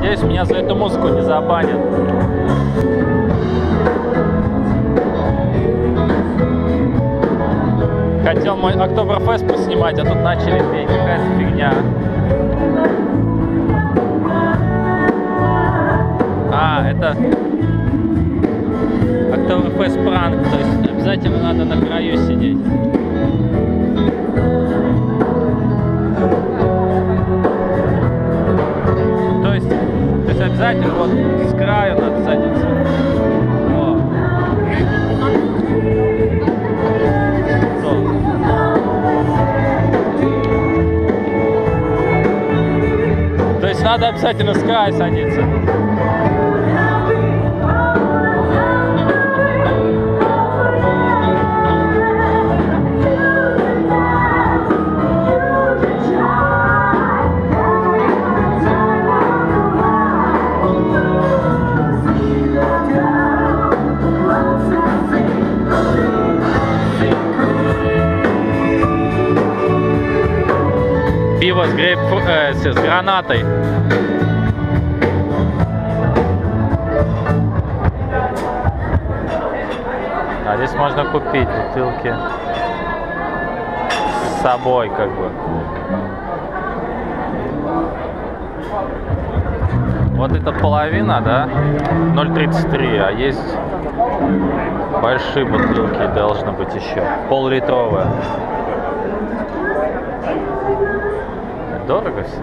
Надеюсь, меня за эту музыку не забанят. Хотел мой Октябрьфест поснимать, а тут начали петь. Какая-то фигня. Это Октябрьфест пранк, то есть обязательно надо на краю сидеть. То есть обязательно вот с краю надо садиться. То есть надо обязательно с краю садиться. Пиво с с гранатой. А здесь можно купить бутылки с собой, как бы. Вот это половина, да? 0,33, а есть большие бутылки, должно быть еще. Пол-литровая. Дорого все.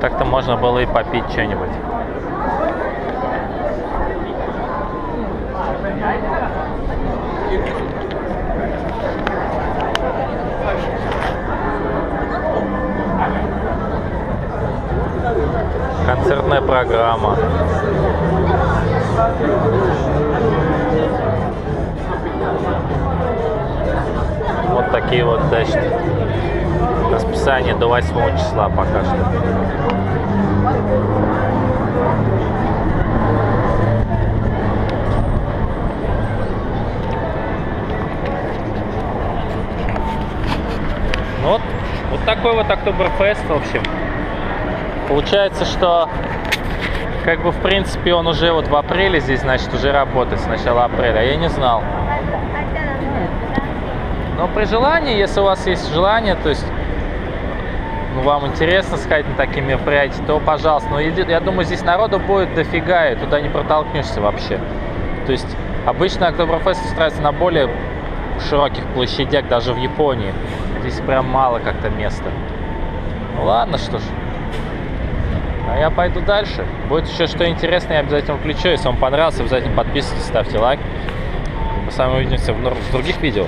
Так-то можно было и попить что-нибудь. Концертная программа. Вот такие вот, значит, расписание до 8 числа пока что. Вот такой вот Октябрьфест, в общем. Получается, что как бы в принципе он уже вот в апреле здесь, значит, уже работает с начала апреля, а я не знал. Но при желании, если у вас есть желание, то есть вам интересно сходить на такие мероприятия, то пожалуйста. Но я думаю, здесь народу будет дофига, и туда не протолкнешься вообще. То есть обычно Октябрьфест устраивается на более широких площадях, даже в Японии. Здесь прям мало как-то места. Ну, ладно, что ж. А я пойду дальше. Будет еще что интересное, я обязательно включу. Если вам понравилось, обязательно подписывайтесь, ставьте лайк. Мы с вами увидимся в других видео.